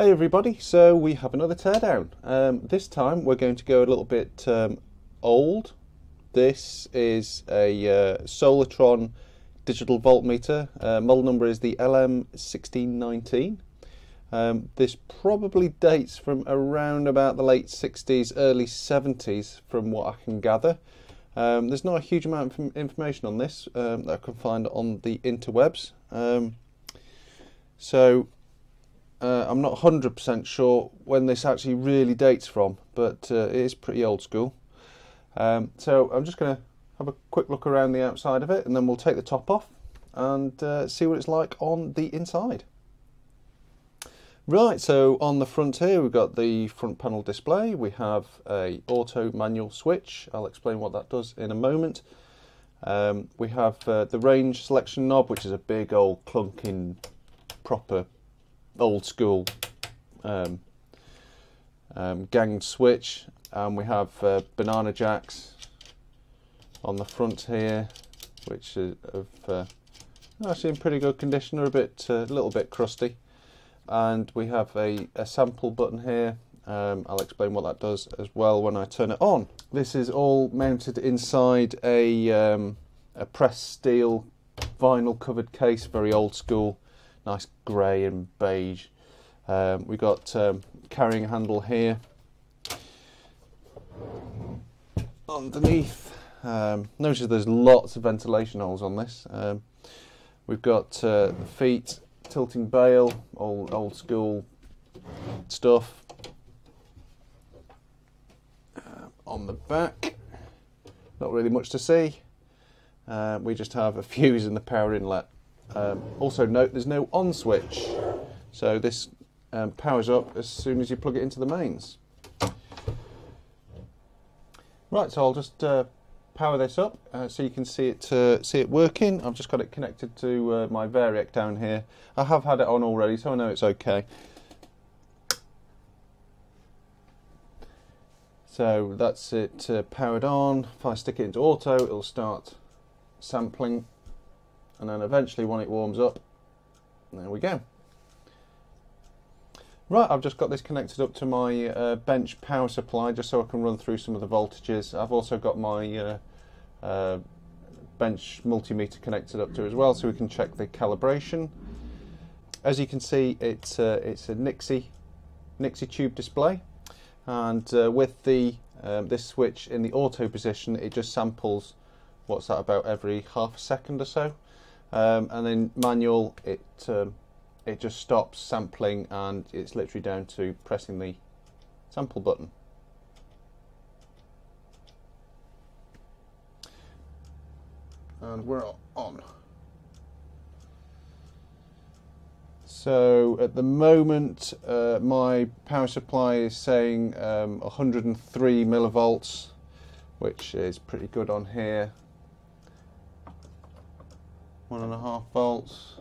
Hey everybody, so we have another teardown. This time we're going to go a little bit old. This is a Solartron digital voltmeter. Model number is the LM 1619. This probably dates from around about the late 60s, early 70s from what I can gather. There's not a huge amount of information on this that I can find on the interwebs. I'm not 100% sure when this actually really dates from, but it is pretty old school. So I'm just going to have a quick look around the outside of it, and then we'll take the top off and see what it's like on the inside. Right, so on the front here we've got the front panel display. We have a auto manual switch. I'll explain what that does in a moment. We have the range selection knob, which is a big old clunking proper old school ganged switch, and we have banana jacks on the front here, which are actually in pretty good condition, or a little bit crusty. And we have a sample button here. I'll explain what that does as well when I turn it on. This is all mounted inside a pressed steel vinyl covered case, very old school. Nice grey and beige. We've got carrying handle here underneath. Notice there's lots of ventilation holes on this. We've got feet, tilting bale, old school stuff. On the back, not really much to see. We just have a fuse in the power inlet. Also note there's no on switch, so this powers up as soon as you plug it into the mains. Right, so I'll just power this up so you can see it working. I've just got it connected to my Variac down here. I have had it on already, so I know it's okay. So that's it powered on. If I stick it into auto, it'll start sampling. And then eventually when it warms up, there we go. Right, I've just got this connected up to my bench power supply just so I can run through some of the voltages. I've also got my bench multimeter connected up to as well, so we can check the calibration. As you can see, it's a Nixie tube display, and with the this switch in the auto position, it just samples, what's that, about every half a second or so. And then manual, it just stops sampling, and it's literally down to pressing the sample button. And we're on. So at the moment my power supply is saying 103 millivolts, which is pretty good on here. 1.5 volts,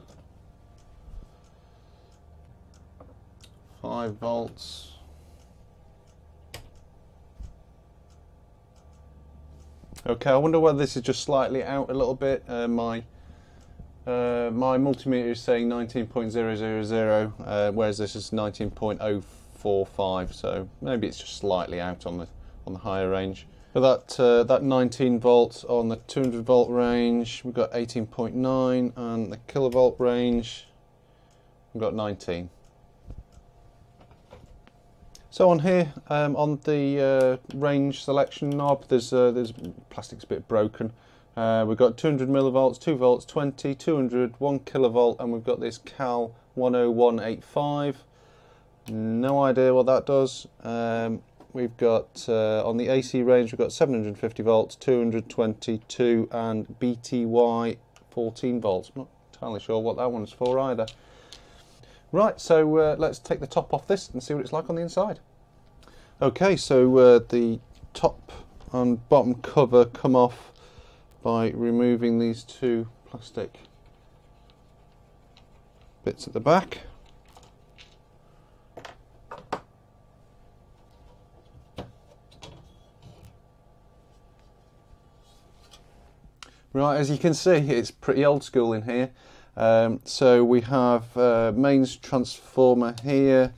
5 volts, okay. I wonder whether this is just slightly out a little bit. My multimeter is saying 19.000, whereas this is 19.045, so maybe it's just slightly out on the higher range. But that 19 volts on the 200 volt range, we've got 18.9, and the kilovolt range, we've got 19. So on here, on the range selection knob, there's plastic's a bit broken. We've got 200 millivolts, 2 volts, 20, 200, 1 kilovolt, and we've got this Cal 10185. No idea what that does. We've got, on the AC range, we've got 750 volts, 222, and BTY 14 volts. I'm not entirely sure what that one's for either. Right, so let's take the top off this and see what it's like on the inside. Okay, so the top and bottom cover come off by removing these two plastic bits at the back. Right, as you can see, it's pretty old school in here. So we have mains transformer here,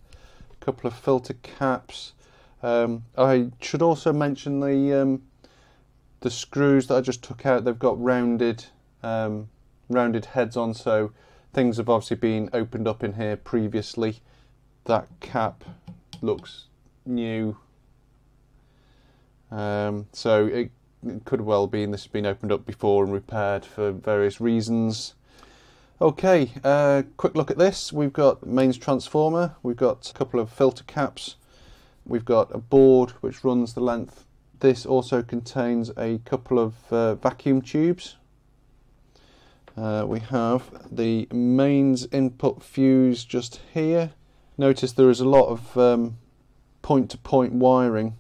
couple of filter caps. I should also mention the screws that I just took out. They've got rounded heads on, so things have obviously been opened up in here previously. That cap looks new, so it could well be this has been opened up before and repaired for various reasons. Okay, quick look at this. We've got mains transformer, we've got a couple of filter caps, we've got a board which runs the length. This also contains a couple of vacuum tubes. We have the mains input fuse just here. Notice there is a lot of point-to-point wiring.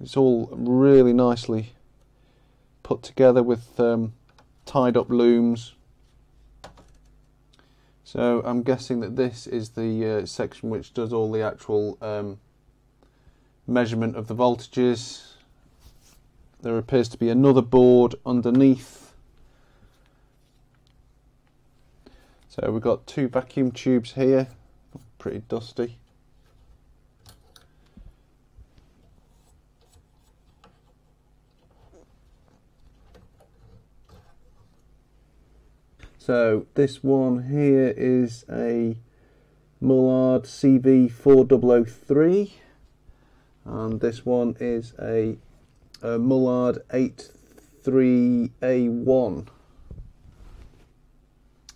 It's all really nicely put together with tied up looms. So I'm guessing that this is the section which does all the actual measurement of the voltages. There appears to be another board underneath. So we've got two vacuum tubes here, pretty dusty. So this one here is a Mullard CV4003, and this one is a Mullard 83A1.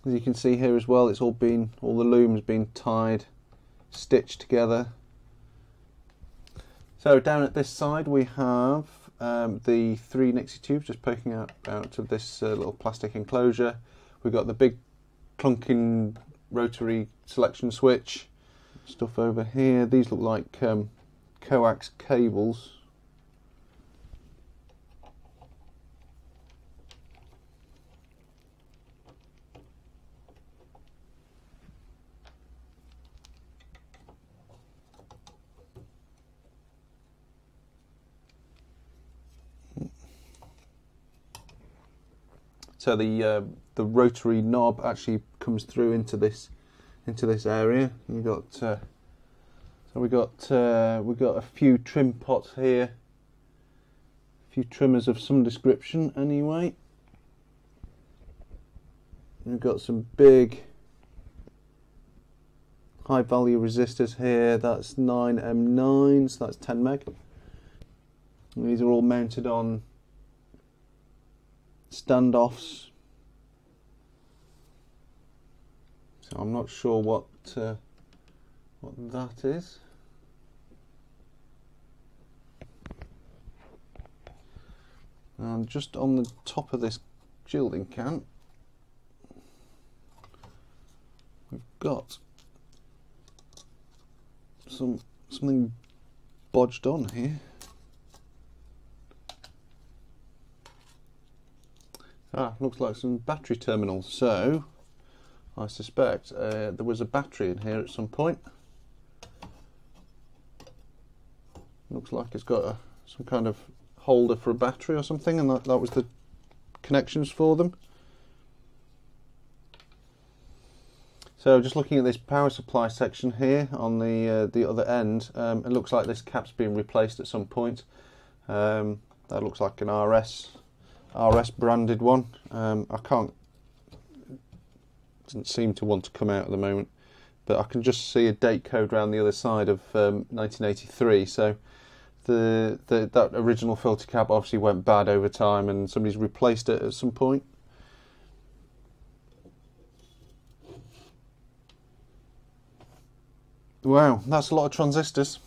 As you can see here as well, it's all the looms been tied, stitched together. So down at this side we have the three Nixie tubes just poking out of this little plastic enclosure. We've got the big clunking rotary selection switch. Stuff over here. These look like coax cables. So the rotary knob actually comes through into this area. You've got so we got a few trim pots here, a few trimmers of some description anyway. We've got some big high value resistors here. That's 9M9s. That's 10 meg. And these are all mounted on standoffs, so I'm not sure what that is. And just on the top of this gilding can, we've got something bodged on here. Ah, looks like some battery terminals, so I suspect there was a battery in here at some point. Looks like it's got some kind of holder for a battery or something, and that was the connections for them. So just looking at this power supply section here on the other end, it looks like this cap's been replaced at some point. That looks like an RS branded one. I can't, doesn't seem to want to come out at the moment, but I can just see a date code around the other side of 1983. So that original filter cap obviously went bad over time, and somebody's replaced it at some point. Wow, that's a lot of transistors.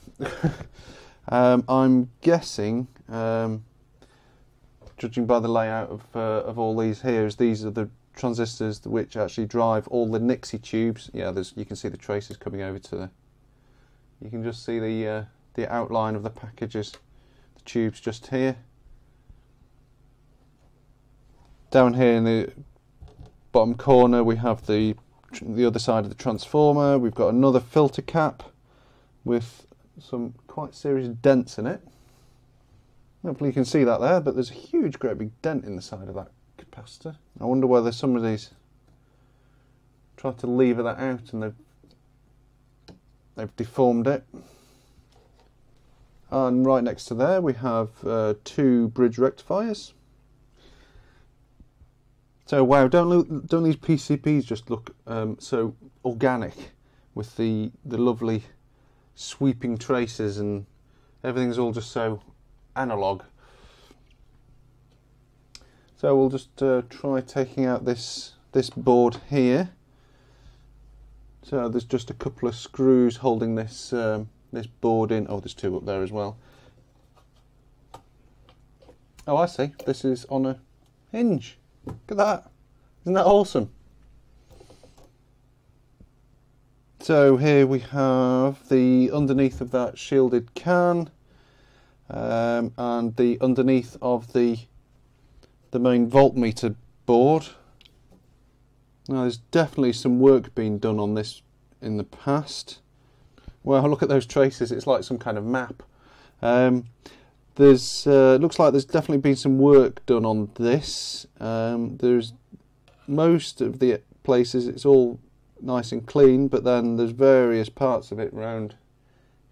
I'm guessing, judging by the layout of all these here, is these are the transistors which actually drive all the Nixie tubes. Yeah, you can see the traces coming over to the. You can just see the outline of the packages, the tubes just here. Down here in the bottom corner, we have the other side of the transformer. We've got another filter cap with some quite serious dents in it. Hopefully you can see that there, but there's a huge, great big dent in the side of that capacitor. I wonder whether somebody's tried to lever that out and they've They've deformed it. And right next to there we have two bridge rectifiers. So wow, don't these PCBs just look so organic with the lovely sweeping traces, and everything's all just so analog. So we'll just try taking out this board here. So there's just a couple of screws holding this this board in. Oh, there's two up there as well. Oh, I see. This is on a hinge. Look at that. Isn't that awesome? So here we have the underneath of that shielded can, and the underneath of the main voltmeter board. Now there's definitely some work being done on this in the past. Well, look at those traces. It's like some kind of map. There's looks like there's definitely been some work done on this. There's most of the places it's all nice and clean, but then there's various parts of it around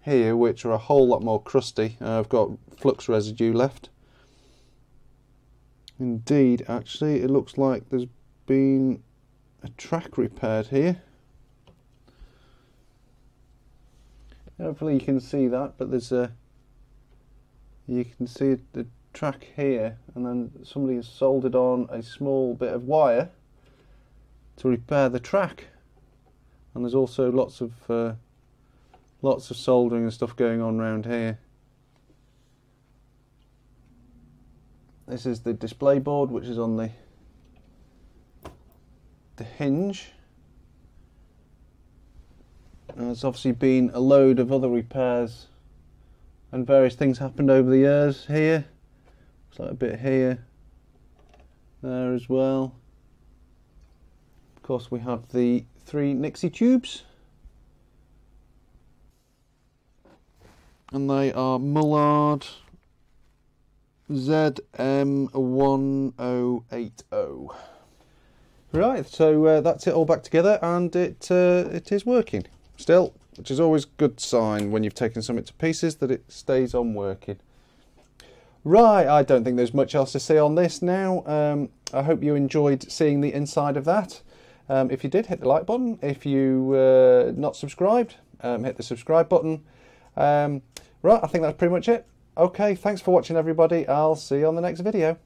here which are a whole lot more crusty. I've got flux residue left. Indeed, actually, it looks like there's been a track repaired here. Hopefully you can see that, but there's a you can see the track here, and then somebody has soldered on a small bit of wire to repair the track. And there's also lots of soldering and stuff going on around here. This is the display board, which is on the hinge. And there's obviously been a load of other repairs and various things happened over the years here. Looks like a bit here, there as well. Of course, we have the 3 Nixie tubes, and they are Mullard ZM1080. Right, so that's it all back together, and it is working still, which is always a good sign when you've taken something to pieces that it stays on working. Right, I don't think there's much else to say on this now. I hope you enjoyed seeing the inside of that. If you did, hit the like button. If you not subscribed, hit the subscribe button. Right, I think that's pretty much it. Okay, thanks for watching, everybody. I'll see you on the next video.